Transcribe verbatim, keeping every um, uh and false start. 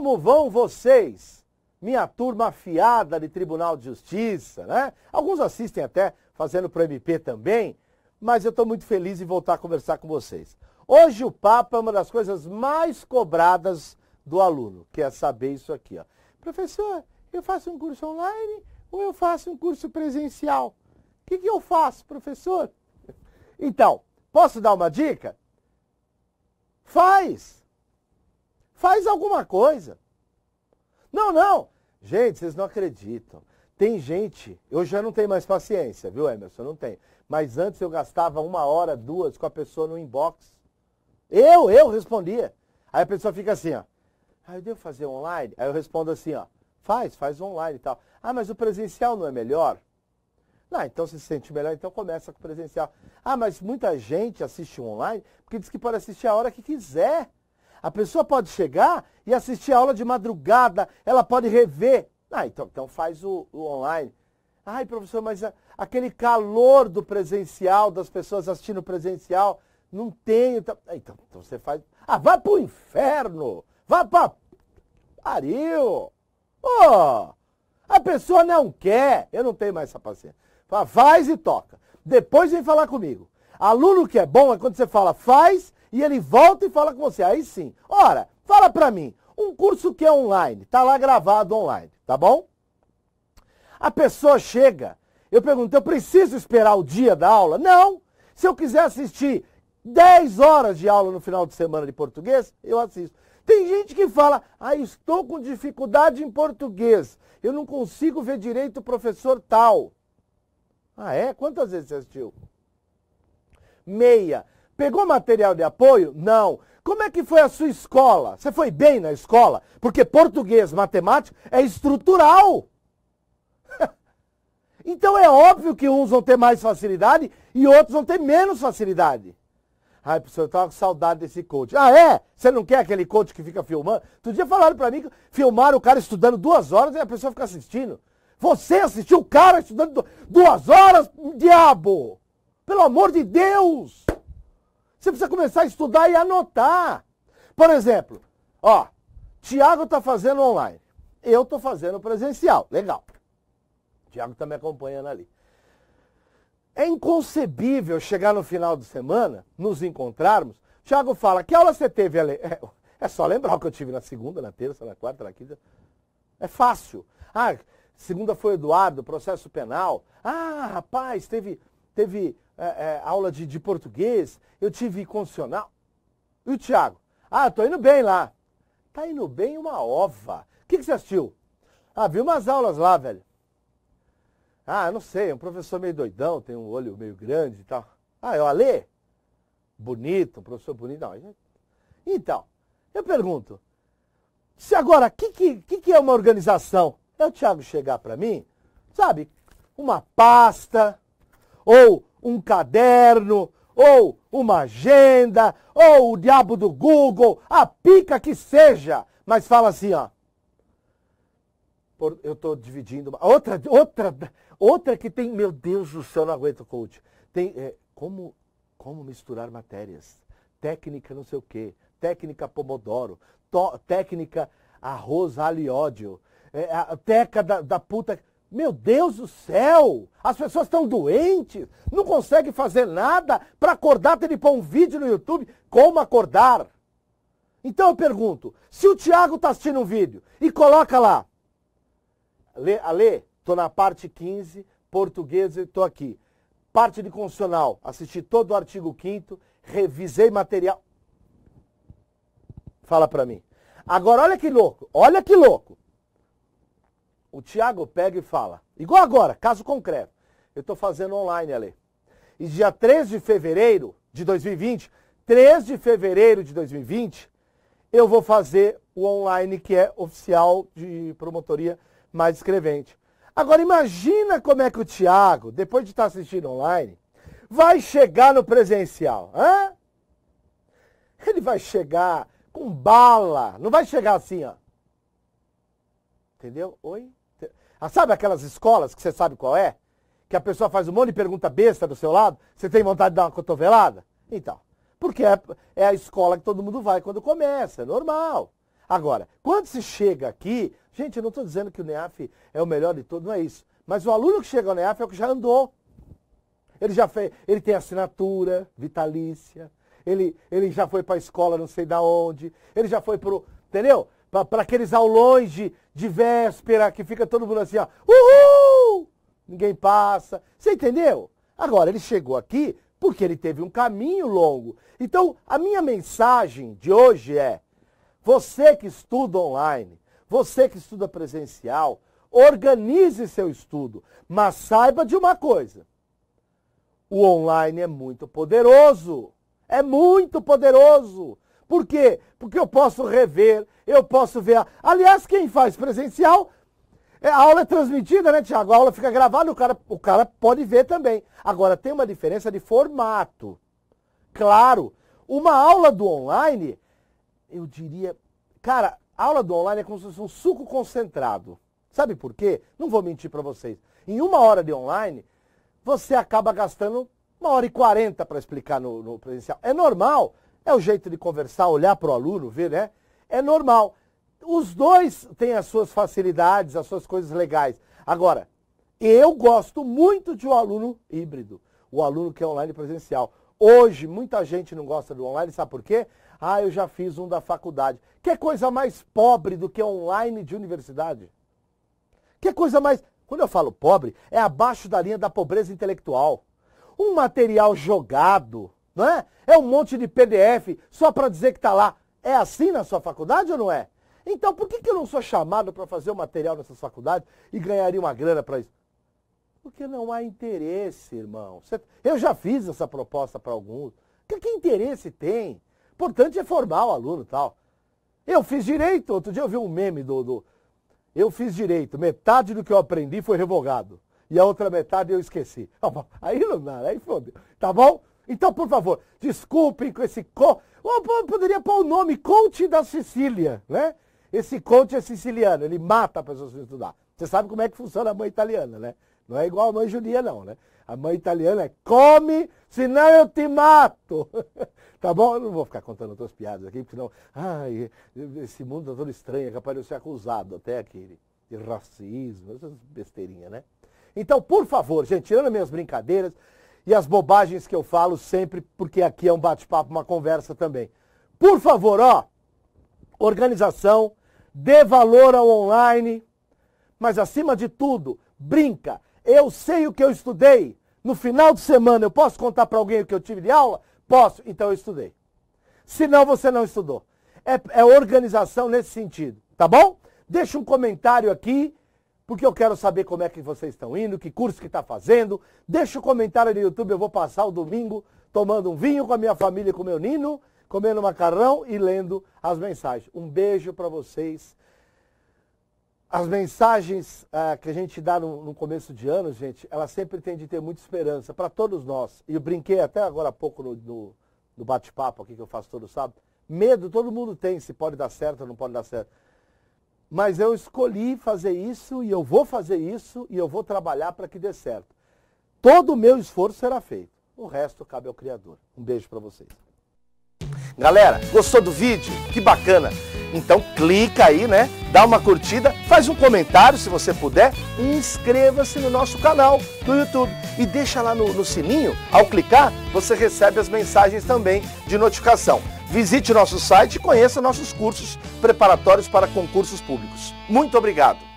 Como vão vocês? Minha turma afiada de Tribunal de Justiça, né? Alguns assistem até fazendo para o M P também, mas eu estou muito feliz em voltar a conversar com vocês. Hoje o papo é uma das coisas mais cobradas do aluno, que é saber isso aqui, ó. Professor, eu faço um curso online ou eu faço um curso presencial? O que, que eu faço, professor? Então, posso dar uma dica? Faz! Faz alguma coisa. Não, não. Gente, vocês não acreditam. Tem gente, eu já não tenho mais paciência, viu, Emerson? Não tenho. Mas antes eu gastava uma hora, duas com a pessoa no inbox. Eu, eu respondia. Aí a pessoa fica assim, ó. Ah, eu devo fazer online? Aí eu respondo assim, ó. Faz, faz online e tal. Ah, mas o presencial não é melhor? Não, então se sente melhor, então começa com o presencial. Ah, mas muita gente assiste online porque diz que pode assistir a hora que quiser. A pessoa pode chegar e assistir a aula de madrugada, ela pode rever. Ah, então, então faz o, o online. Ai, professor, mas a, aquele calor do presencial, das pessoas assistindo o presencial, não tem. Então, então, então você faz. Ah, vá pro inferno! Vá pra pariu! Oh, a pessoa não quer. Eu não tenho mais essa paciência. Fala, faz e toca. Depois vem falar comigo. Aluno que é bom é quando você fala faz e ele volta e fala com você. Aí sim. Ora, fala pra mim. Um curso que é online, tá lá gravado online, tá bom? A pessoa chega. Eu pergunto, eu preciso esperar o dia da aula? Não. Se eu quiser assistir dez horas de aula no final de semana de português, eu assisto. Tem gente que fala, ah, estou com dificuldade em português, eu não consigo ver direito o professor tal. Ah, é? Quantas vezes você assistiu? Meia. Pegou material de apoio? Não. Como é que foi a sua escola? Você foi bem na escola? Porque português, matemática, é estrutural. Então é óbvio que uns vão ter mais facilidade e outros vão ter menos facilidade. Ai, professor, eu estava com saudade desse coach. Ah, é? Você não quer aquele coach que fica filmando? Outro dia falaram para mim que filmaram o cara estudando duas horas e a pessoa fica assistindo. Você assistiu o cara estudando duas horas? Diabo! Pelo amor de Deus! Você precisa começar a estudar e anotar. Por exemplo, ó, Thiago está fazendo online. Eu estou fazendo presencial. Legal. Thiago está me acompanhando ali. É inconcebível chegar no final de semana, nos encontrarmos. Thiago fala, que aula você teve, Alê? É, é só lembrar o que eu tive na segunda, na terça, na quarta, na quinta. É fácil. Ah, segunda foi Eduardo, processo penal. Ah, rapaz, teve, teve é, é, aula de, de português, eu tive constitucional. E o Thiago? Ah, tô indo bem lá. Tá indo bem uma ova. O que, que você assistiu? Ah, vi umas aulas lá, velho. Ah, eu não sei, é um professor meio doidão, tem um olho meio grande e tal. Ah, é o Alê? Bonito, um professor bonito. Não. Então, eu pergunto, se agora, o que, que, que é uma organização? É o Thiago chegar para mim, sabe, uma pasta, ou um caderno, ou uma agenda, ou o diabo do Google, a pica que seja, mas fala assim, ó. Eu estou dividindo. Uma... Outra, outra, outra que tem... Meu Deus do céu, não aguento, coach. Tem é, como, como misturar matérias. Técnica não sei o quê. Técnica Pomodoro. To, técnica arroz, alho e ódio. É, a teca da, da puta... Meu Deus do céu! As pessoas estão doentes. Não conseguem fazer nada. Para acordar, tem que pôr um vídeo no YouTube. Como acordar? Então eu pergunto. Se o Thiago está assistindo um vídeo e coloca lá... Alê, estou na parte quinze, português, estou aqui. Parte de constitucional, assisti todo o artigo quinto, revisei material. Fala para mim. Agora, olha que louco, olha que louco. O Thiago pega e fala, igual agora, caso concreto. Eu estou fazendo online, Alê. E dia três de fevereiro de dois mil e vinte, três de fevereiro de dois mil e vinte, eu vou fazer o online que é oficial de promotoria mais escrevente. Agora imagina como é que o Thiago, depois de estar assistindo online, vai chegar no presencial. Hã? Ele vai chegar com bala. Não vai chegar assim, ó. Entendeu? Oi? Ah, sabe aquelas escolas que você sabe qual é? Que a pessoa faz um monte de pergunta besta do seu lado? Você tem vontade de dar uma cotovelada? Então. Porque é, é a escola que todo mundo vai quando começa. É normal. Agora, quando se chega aqui, gente, eu não estou dizendo que o NEAF é o melhor de todos, não é isso. Mas o aluno que chega ao NEAF é o que já andou. Ele já fez, ele tem assinatura vitalícia, ele, ele já foi para a escola não sei da onde, ele já foi para o, entendeu? Para aqueles aulões de, de véspera que fica todo mundo assim, ó, uhul! Ninguém passa. Você entendeu? Agora, ele chegou aqui porque ele teve um caminho longo. Então, a minha mensagem de hoje é, você que estuda online, você que estuda presencial, organize seu estudo, mas saiba de uma coisa. O online é muito poderoso, é muito poderoso. Por quê? Porque eu posso rever, eu posso ver. A... Aliás, quem faz presencial, a aula é transmitida, né, Thiago? A aula fica gravada, o cara, o cara pode ver também. Agora, tem uma diferença de formato. Claro, uma aula do online, eu diria... Cara, a aula do online é como se fosse um suco concentrado. Sabe por quê? Não vou mentir para vocês. Em uma hora de online... Você acaba gastando uma hora e quarenta para explicar no, no presencial. É normal, é o jeito de conversar, olhar para o aluno, ver, né? É normal. Os dois têm as suas facilidades, as suas coisas legais. Agora, eu gosto muito de um aluno híbrido, o aluno que é online presencial. Hoje, muita gente não gosta do online, sabe por quê? Ah, eu já fiz um da faculdade. Que coisa mais pobre do que online de universidade? Que coisa mais... Quando eu falo pobre, é abaixo da linha da pobreza intelectual. Um material jogado, não é? É um monte de P D F só para dizer que está lá. É assim na sua faculdade ou não é? Então, por que que eu não sou chamado para fazer o material nessas faculdades e ganharia uma grana para isso? Porque não há interesse, irmão. Eu já fiz essa proposta para alguns. Que, que interesse tem? O importante é formar o aluno e tal. Eu fiz direito. Outro dia eu vi um meme do... do Eu fiz direito, metade do que eu aprendi foi revogado. E a outra metade eu esqueci. Aí não dá, aí fodeu. Tá bom? Então, por favor, desculpem com esse... Co... Eu poderia pôr o nome Conde da Sicília, né? Esse Conde é siciliano, ele mata a pessoa sem estudar. Você sabe como é que funciona a mãe italiana, né? Não é igual a mãe judia, não, né? A mãe italiana é come, senão eu te mato. Tá bom? Eu não vou ficar contando outras piadas aqui, porque senão... Ai, esse mundo tá todo estranho, é capaz de eu ser acusado até aqui de racismo, essas besteirinhas, né? Então, por favor, gente, tirando minhas brincadeiras e as bobagens que eu falo sempre, porque aqui é um bate-papo, uma conversa também. Por favor, ó, organização, dê valor ao online, mas acima de tudo, brinca. Eu sei o que eu estudei. No final de semana, eu posso contar para alguém o que eu tive de aula? Posso, então eu estudei. Se não, você não estudou. É, é organização nesse sentido, tá bom? Deixa um comentário aqui, porque eu quero saber como é que vocês estão indo, que curso que está fazendo. Deixa um comentário no YouTube, eu vou passar o domingo tomando um vinho com a minha família, com o meu nino, comendo macarrão e lendo as mensagens. Um beijo para vocês. As mensagens ah, que a gente dá no, no começo de ano, gente, elas sempre têm de ter muita esperança para todos nós. E eu brinquei até agora há pouco no, no, no bate-papo aqui que eu faço todo sábado. Medo todo mundo tem, se pode dar certo ou não pode dar certo. Mas eu escolhi fazer isso e eu vou fazer isso e eu vou trabalhar para que dê certo. Todo o meu esforço será feito. O resto cabe ao Criador. Um beijo para vocês. Galera, gostou do vídeo? Que bacana! Então clica aí, né? Dá uma curtida, faz um comentário se você puder e inscreva-se no nosso canal do YouTube. E deixa lá no, no sininho, ao clicar, você recebe as mensagens também de notificação. Visite nosso site e conheça nossos cursos preparatórios para concursos públicos. Muito obrigado!